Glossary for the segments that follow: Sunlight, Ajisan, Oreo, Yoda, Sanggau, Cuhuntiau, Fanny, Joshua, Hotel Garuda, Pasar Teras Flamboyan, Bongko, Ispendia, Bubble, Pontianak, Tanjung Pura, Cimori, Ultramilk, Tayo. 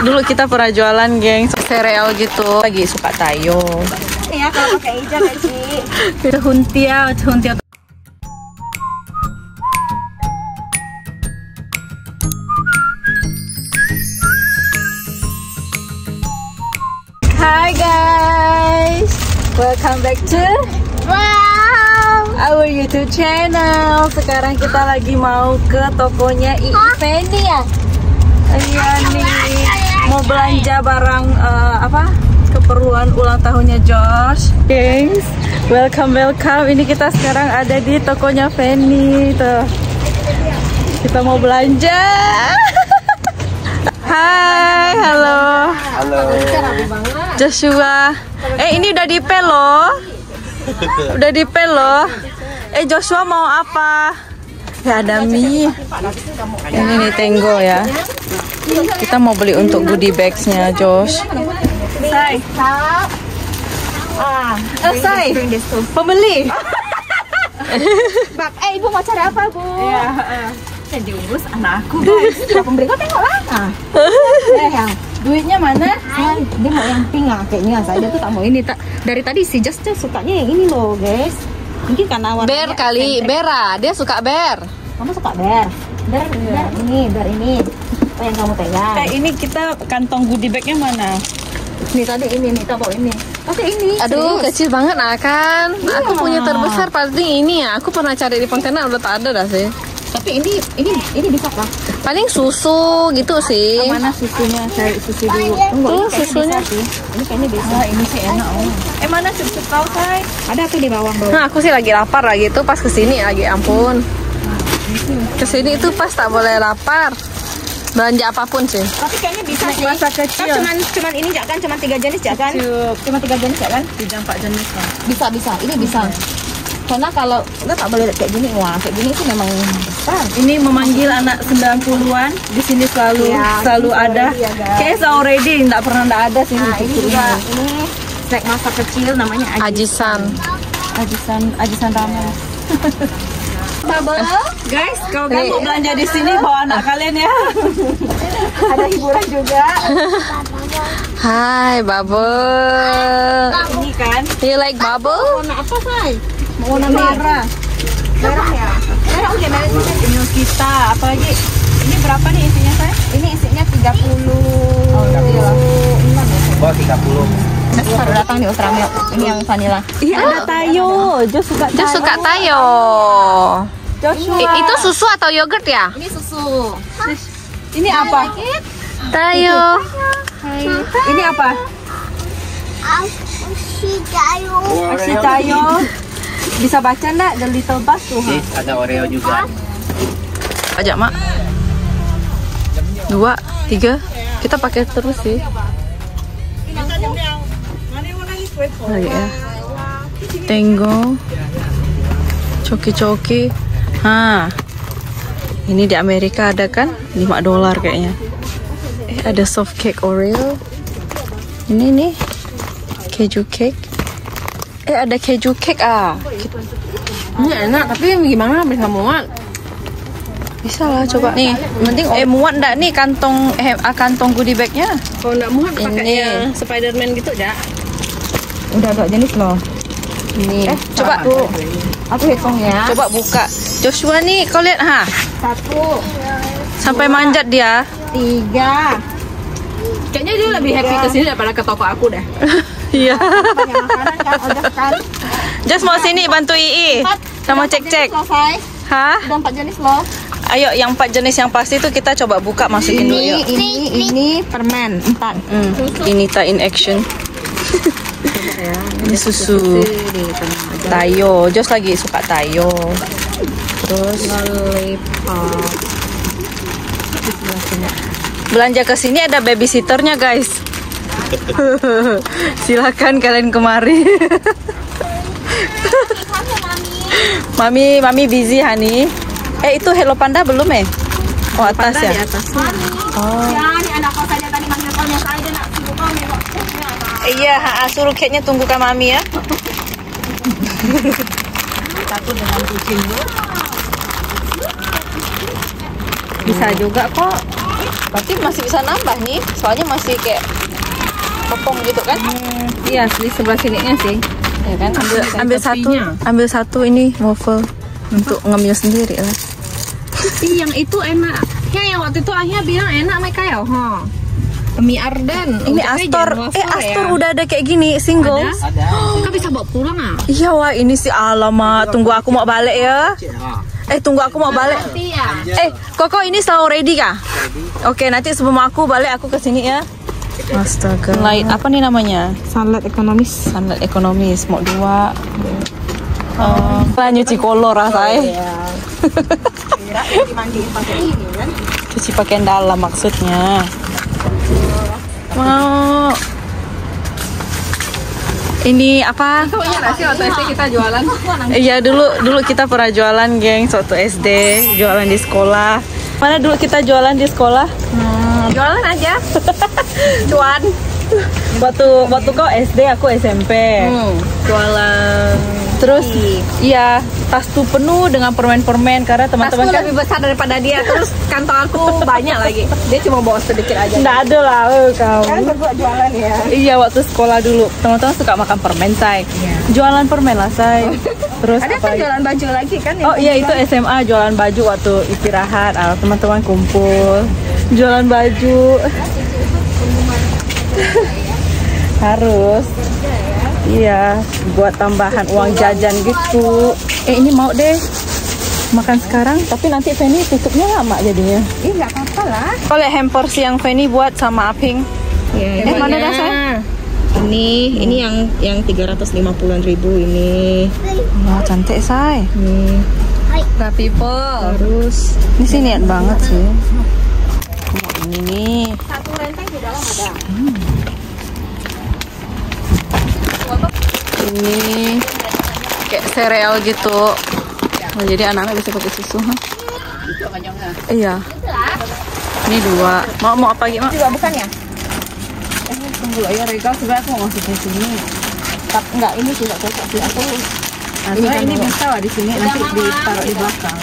Dulu kita pernah jualan, geng, sereal gitu. Lagi suka Tayo. Ya kalau pakai hijau kan sih. Cuhuntiau, Cuhuntiau. Hi guys, welcome back to our YouTube channel. Sekarang kita lagi mau ke tokonya Ispendia. Iya nih, mau belanja barang keperluan ulang tahunnya Josh. Gengs, welcome. Ini kita sekarang ada di tokonya Fanny. Tuh, kita mau belanja. Hai, halo. Halo. Joshua. Ini udah dipel loh. Udah dipel loh. Joshua mau apa? Ya ada mie. Ini nih tenggo ya. Kita mau beli untuk goodie bags-nya Josh. Say. Say. Pembeli. Ibu mau cari apa, Bu? Iya, saya diurus anakku, guys. Pembeli kok tengoklah. Duitnya mana? Dia mau yang pink lah kayaknya. Saya tuh tak mau ini. Dari tadi si Josh tuh sukanya yang ini loh, guys. Mungkin karena warnanya bear kali, bera. Dia suka bear. Kamu suka bear? Bear ini. Apa yang kamu pegang? Ini kita kantong goodie bag-nya mana? Ini tadi ini kita bawa ini. Oke, ini. Aduh, serius. Kecil banget kan. Iya. Aku punya terbesar paling ini ya. Aku pernah cari di Pontianak udah tak ada dah sih. Tapi ini bisa lah. Paling susu gitu sih. Mana susunya? Cari susu dulu. Tuh susunya. Ini kayaknya bisa. Oh, ini sih enak. Oh. Mana susu kau, Tay? Ada tuh di bawah. Nah, aku sih lagi lapar lagi tuh pas kesini lagi. Ampun. Kesini itu pas tak boleh lapar. Belanja apapun sih. Tapi kayaknya bisa sih. Masa kecil. Kan cuman ini jangan, cuman 3 jenis ya kan? Cuma 3 jenis ya kan? 3-4 jenis kan. Bisa. Ini bisa. Karena kalau enggak tak boleh kayak gini, wah kayak gini itu memang besar. Ini memanggil anak 90-an di sini selalu ada. Ya, case already enggak pernah ada sih. Nah, ini juga ini snack masa kecil namanya ajisan. Ajisan ramen. Bubble, guys, kalau kalian mau belanja di sini bawa anak kalian ya. Ada hiburan juga. Hai Bubble. Ini kan. You like Bubble? Warna apa, Say? Warna merah. Merah ya. Merah udah merah sih. Ini kita apalagi. Ini berapa nih isinya, Say? Ini isinya 30. Oh, 36. Bawa 30. Baru datang di Ultramil. Ini yang vanilla. Iya, ada Tayo. Josh suka Tayo. Itu susu atau yogurt ya? Ini susu. Ini apa? Tayo. Ini apa? Tayo. Bisa baca enggak The Little Bus tuh? Ada Oreo juga. Ajak, Mak. 2, 3. Kita pakai terus sih. Ya. Tenggo, coki-coki. Ini di Amerika ada kan? $5 kayaknya. Ada soft cake Oreo. Ini nih, keju cake. Ada keju cake Ini enak, tapi gimana bisa muat? Bisa lah, coba nih. Penting muat ndak nih kantong goodie bag-nya? Kalau ndak muat pakai yang Spider-Man gitu dah. Udah agak jenis loh. Ini coba aku hitung ya. Coba buka. Joshua nih, kau lihat 1. Sampai 2, manjat dia. 3. Kayaknya dia 3. Lebih happy ke sini daripada ke toko aku deh. Iya. Just mau sini bantu Ii. Sama cek-cek. Udah 4 jenis loh. Ayo yang 4 jenis yang pasti itu kita coba buka masukin dulu. Ini permen 4. Ini in action. Ini susu Tayo. Josh lagi suka Tayo. Terus belanja ke sini ada babysitternya guys. Silakan kalian kemari. Mami busy honey. Itu Hello Panda belum ya? Oh atas ya. Iya, suruh kayaknya tunggukan mami ya. Takut dengan kucing. Bisa juga kok. Berarti masih bisa nambah nih, soalnya masih kayak popong gitu kan? Iya, di sebelah sininya sih. Ya kan? Ambil satu ini waffle untuk ngemil sendiri lah. Tapi yang itu enak. Ya yang waktu itu Ahya bilang enak mereka ya, huh? Mie Arden. Ini Astor. Astor ya? Udah ada kayak gini single. Ada. Kita bisa bawa pulang ah? Iya wah ini sih alamat. Tunggu aku mau balik ya. Tunggu aku mau balik. Koko ini selalu ready kah? Oke, nanti sebelum aku balik aku kesini ya. Astaga. Sunlight apa nih namanya? Sunlight ekonomis. Sunlight ekonomis mau dua. Nyuci kolor rasanya. Kira dimandiin pakai ini kan? Cuci pakaian dalam maksudnya. Wow. Ini apa? Kamu punya nasi waktu SD kita jualan? Iya dulu kita pernah jualan geng waktu SD, jualan di sekolah. Mana dulu kita jualan di sekolah? Jualan aja. Cuan. Waktu kau SD aku SMP. Jualan. Terus iya, tas tuh penuh dengan permen-permen karena teman-teman kan lebih besar daripada dia. Terus kantong aku banyak lagi. Dia cuma bawa sedikit aja. Enggak ada lah kau. Kan berdua jualan ya. Iya, waktu sekolah dulu teman-teman suka makan permen, Say. Iya. Jualan permen lah, Say. Terus ada kan jualan baju lagi kan? Oh iya, itu SMA jualan baju waktu istirahat. Teman-teman kumpul. Jualan baju. Harus. Iya, buat tambahan uang jajan gitu. Ini mau deh makan sekarang, tapi nanti Fanny tutupnya lama jadinya. Ih, nggak apa-apa lah. Oleh hampers yang Fanny buat sama Aping. Ya, mana dah saya? Ini yang 350.000 ini. Wah, cantik say. Nih. Nah, people. Terus ini sih niat banget sih. Ini nih. Satu renteng di dalam ada. Ini kayak sereal gitu. Oh, jadi anak-anak bisa pakai susu. Iya. Ini dua. Mau apa lagi, Mak? Juga bukan ya? Tunggu ya, Regal. Sebenarnya aku mau masukin sini. Tapi enggak, ini juga cocok sih aku. Ini bisa lah di sini nanti ditaruh di belakang.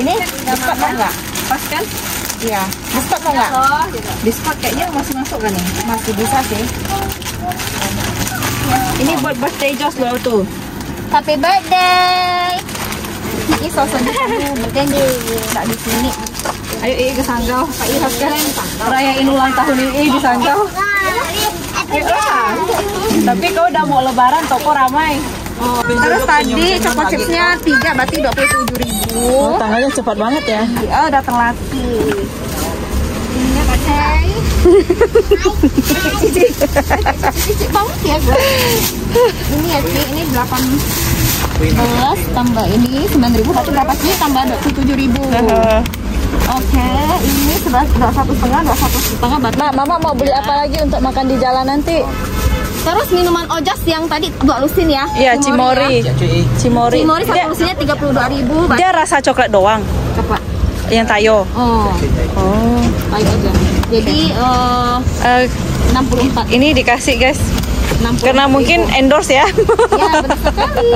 Ini diskot mau enggak? Pas kan? Iya. Diskot mau enggak? Diskot kayaknya masih masuk kan nih? Masih bisa sih. Ini buat birthday Josh loh tuh. Happy birthday. Ini sosoknya kemudian nggak di sini. Ayo ke Sanggau. Pak Ira sekarang rayain ulang tahun ini di Sanggau. Tapi kau udah mau lebaran toko ramai. Terus tadi coklat chipsnya 3 berarti 27.000. Tanggalnya cepat banget ya. Oh udah terlatih. Hai. Cici banget ya gue. Ini ya Ci, ini 18 tambah ini 9.000 tapi berapa sih tambah 27.000. Oke, ini 21,5 Mbak, Mama mau beli apa lagi untuk makan di jalan nanti? Terus minuman ojas yang tadi 2 lusin ya? Iya, Cimori. Cimori 1 lusinnya 32.000. Dia rasa coklat doang. Coba. Yang Tayo. Oh. Tayo aja. Jadi 64. Ini dikasih guys. 64. Karena mungkin endorse ya. Iya, betul sekali.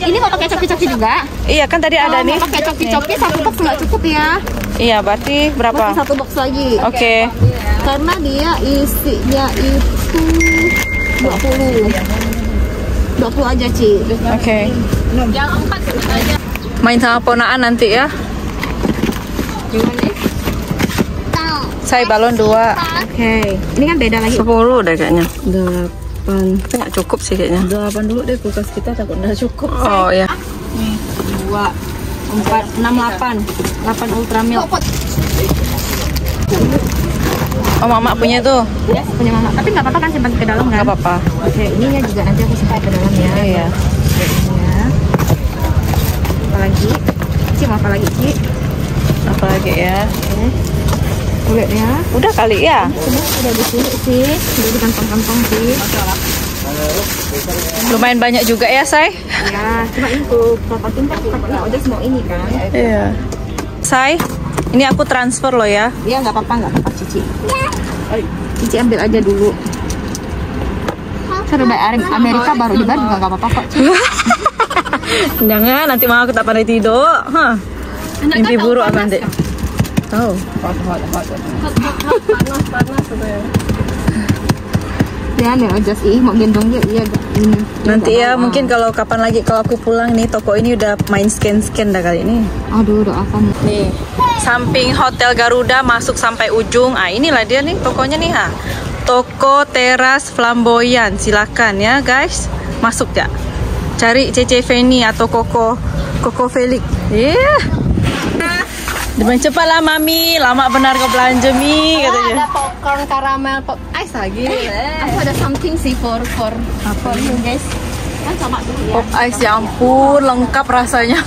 Ini mau pakai coki-coki juga? Iya, kan tadi ada nih. Mau pakai coki-coki 1 box nggak cukup ya? Iya, berarti berapa? Berarti 1 box lagi. Oke. Karena dia isinya itu 20. 20 aja, Ci. Oke. Yang 4 aja. Main sama ponaan nanti ya. Saya balon 2. Oke. Ini kan beda lagi. 10 deh kayaknya. 8. Nggak cukup sih kayaknya. 8 dulu deh kulkas kita takut nggak cukup. Oh ya. Nih 2, 4, 6, 8. 8 ultramilk. Oh mama punya tuh? Ya punya mama. Tapi nggak apa-apa kan simpan ke dalam kan? Nggak apa-apa. Oke ininya juga nanti aku simpan ke dalam ya. Iya. Lagi, Ci mau apa lagi Ci? Apa lagi ya? Boleh ya? Udah kali ya? Udah di sini sih, udah di kantong-kantong sih. Lumayan banyak juga ya Say? Ya, cuma ini tuh prototin kan pakainya aja semua ini kan? Iya. Say, ini aku transfer loh ya? Iya nggak apa-apa Cici. Cici ambil aja dulu. Terbaik Amerika baru dibayar juga nggak apa-apa kok. Jangan, nanti mau aku tak pandai tidur. Mimpi buruk nanti. tahu. Panas ya. Ya, mau gendong dia, iya. Nanti ya mungkin kalau kapan lagi kalau aku pulang nih toko ini udah main scan dah kali ini. Aduh, doakan. Nih, samping Hotel Garuda masuk sampai ujung. Ah, inilah dia nih tokonya nih, ha. Toko Teras Flamboyan. Silakan ya, guys. Masuk ya. Cari Cece Fanny atau Koko Felix. Iya. Yeah. Dengan cepatlah Mami, lama benar kau belanja Mi katanya. Ada popcorn karamel, pop ice lagi. Aku ada something sih for you guys. Kan sama dulu ya. Pop ice ya ampun, lengkap rasanya.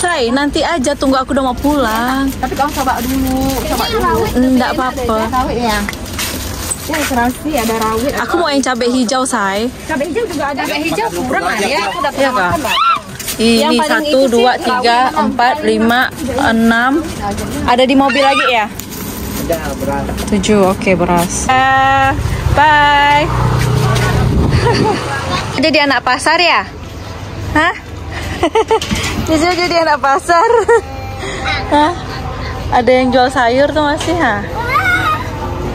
Say, nanti aja tunggu aku udah mau pulang. Tapi kamu coba dulu. Enggak apa-apa. Ya, serasi ada rawit. Aku mau yang cabai hijau, Say. Cabai hijau juga ada. Cabai hijau kurang ada. Ya, aku udah pernah makan, Mbak. Ini 1, 2, 3, 4, 5, 6. Ada di mobil lagi ya? Ada beras. 7, oke beras. Bye. Jadi anak pasar ya? Hah? Jadi anak pasar. Hah? Ada yang jual sayur tuh masih, ha?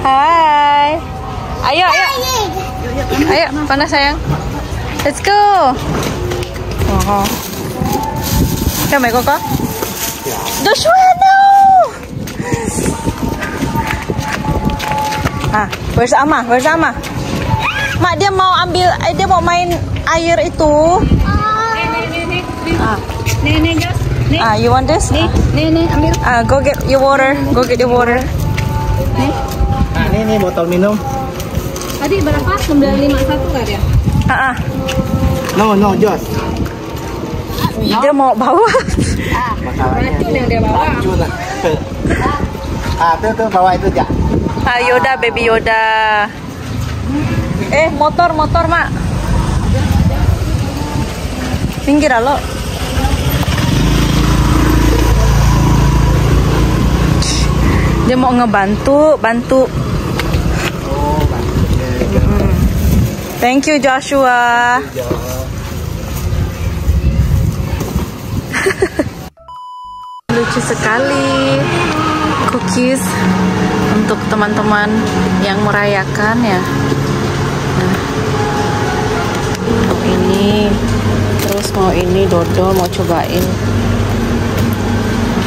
Hai, ayo, panas sayang, let's go. Oh, come here, Koko. Joshua, no. Ah, bersama. Mak dia mau ambil, dia mau main air itu. Ah, you want this? Nih, ambil. Ah, go get your water. Ini botol minum. Tadi berapa? 951 kan ya? Ah. No, Jos. Dia mau bawa. Berarti yang dia bawa. Tuh bawa itu aja. Ah, Yoda, baby Yoda. Motor, Mak. Pinggir lo. Dia mau bantu. Thank you Joshua. Lucu sekali cookies untuk teman-teman yang merayakan ya. Nah, ini terus mau ini dodol mau cobain.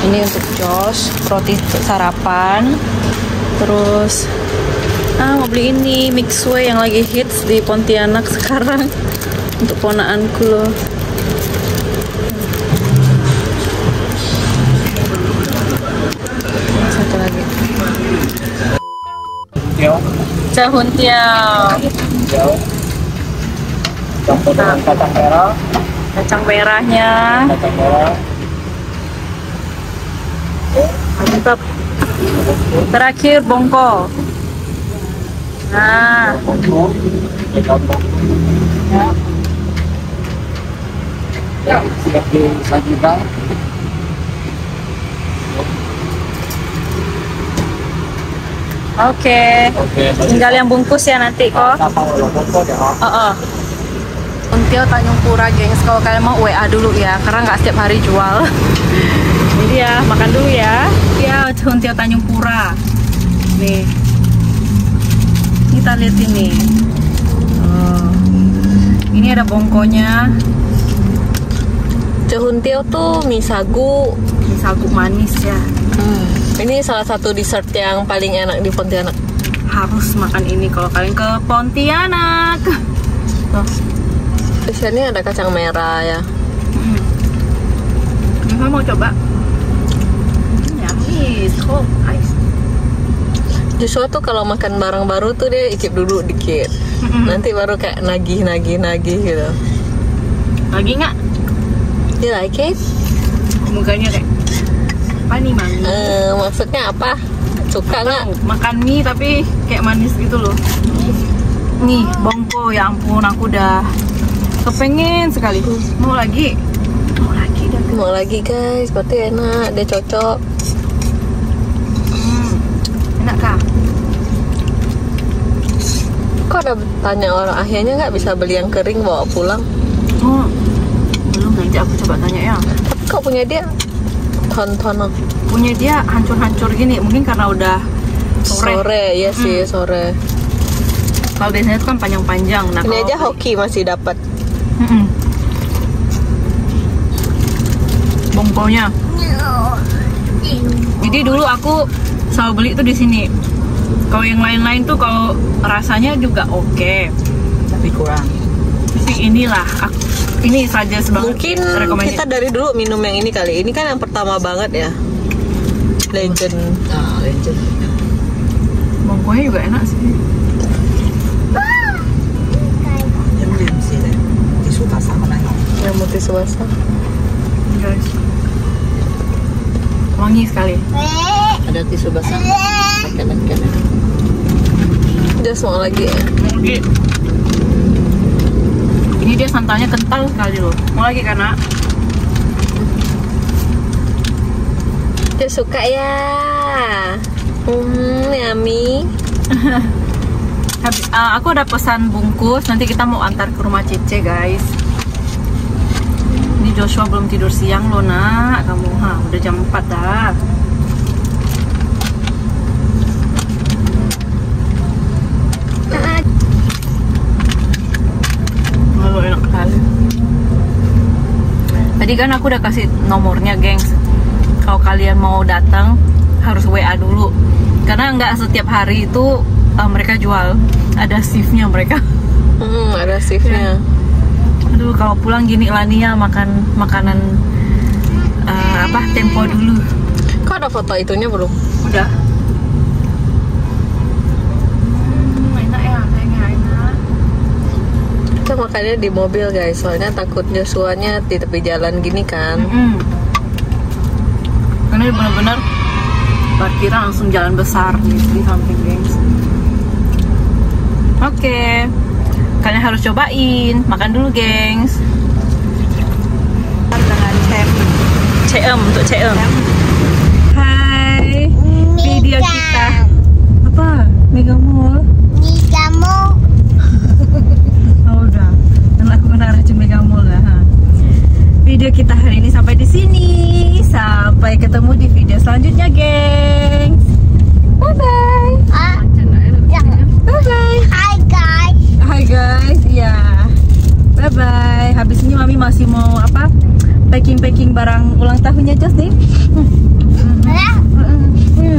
Ini untuk Josh roti sarapan. Terus mau beli ini mixway yang lagi hits di Pontianak sekarang untuk ponaanku loh. Satu lagi. Cuhuntiau. Campur dengan kacang merah. Kacang merahnya. Kacang merah. Mantap. Terakhir bongkol. Nah, ya, seperti sajidan. Oke. Tinggal yang bungkus ya nanti kok. Until Tanjung Pura, gengs. Kalau kalian mau WA dulu ya, karena nggak setiap hari jual. Jadi ya makan dulu ya. Ya, Until Tanjung Pura. Nih. Kita lihat ini. Ini ada bongkonya. Cuhuntiau tuh mie sagu manis ya. Ini salah satu dessert yang paling enak di Pontianak. Harus makan ini kalau kalian ke Pontianak. Di sini ada kacang merah ya. Kamu mau coba? Yummy, cold ice. Joshua tuh kalau makan barang baru tuh dia icip dulu dikit. Nanti baru kayak nagih gitu. Lagi nggak? You like it? Mukanya kayak apa nih Mami? Maksudnya apa? Suka nggak? Makan mie tapi kayak manis gitu loh. Nih bongko, ya ampun aku udah kepengen sekali. Mau lagi guys, berarti enak, dia cocok. Enak kah? Kok ada tanya orang akhirnya nggak bisa beli yang kering bawa pulang? nanti aku coba tanya ya. Tapi kok punya dia tonton, punya dia hancur-hancur gini, mungkin karena udah sore ya sih, sore. Kalau biasanya itu kan panjang-panjang. Nah, ini aja hoki masih dapat. Bongkonya. Jadi dulu aku selalu beli itu di sini. Kalau yang lain-lain tuh kalau rasanya juga oke, tapi kurang. Tapi inilah, aku, ini saja sebagai mungkin kita dari dulu minum yang ini kali. Ini kan yang pertama banget ya, legend. Nah, legend. Bongkonya juga enak sih. Yang lain sih deh, tisu basah mana ya? Yang mau tisu basah, guys. Wangi sekali. Ada tisu basah. Kanan-kanan. Udah semua lagi ya. Lagi. Ini dia santannya kental sekali loh. Mau lagi kan, Nak? Dia suka ya. Yummy. Aku ada pesan bungkus. Nanti kita mau antar ke rumah Cece, guys. Ini Joshua belum tidur siang loh, Nak. Kamu udah jam 4 dah. Enak sekali. Tadi kan aku udah kasih nomornya, gengs. Kalau kalian mau datang harus WA dulu, karena nggak setiap hari itu mereka jual. Ada shiftnya mereka. Ada shiftnya. Aduh, kalau pulang gini Lania makan makanan tempo dulu. Kok ada foto itunya belum? Udah. Kita makannya di mobil, guys, soalnya takut Joshua-nya di tepi jalan gini kan. Karena benar-benar parkiran langsung jalan besar di samping, guys. Oke, kalian harus cobain. Makan dulu, gengs. Dengan CM untuk CM. Hai, video kita apa? Mega Mall. Video kita hari ini sampai di sini. Sampai ketemu di video selanjutnya, geng. Bye bye. Bye bye. Hi guys. Hi guys. Ya. Bye bye. Habis ini Mami masih mau apa? Packing barang ulang tahunnya Jos nih.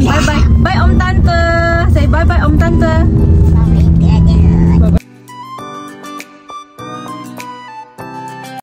Bye bye. Bye Om Tante. Say bye bye Om Tante.